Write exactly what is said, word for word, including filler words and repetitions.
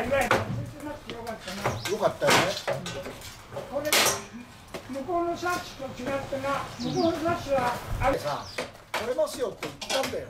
あ、いわゆるよかったな。よかったよね。これ向こうのサッシと違ってな、向こうのサッシはあれさ、取れますよって言ったんだよ。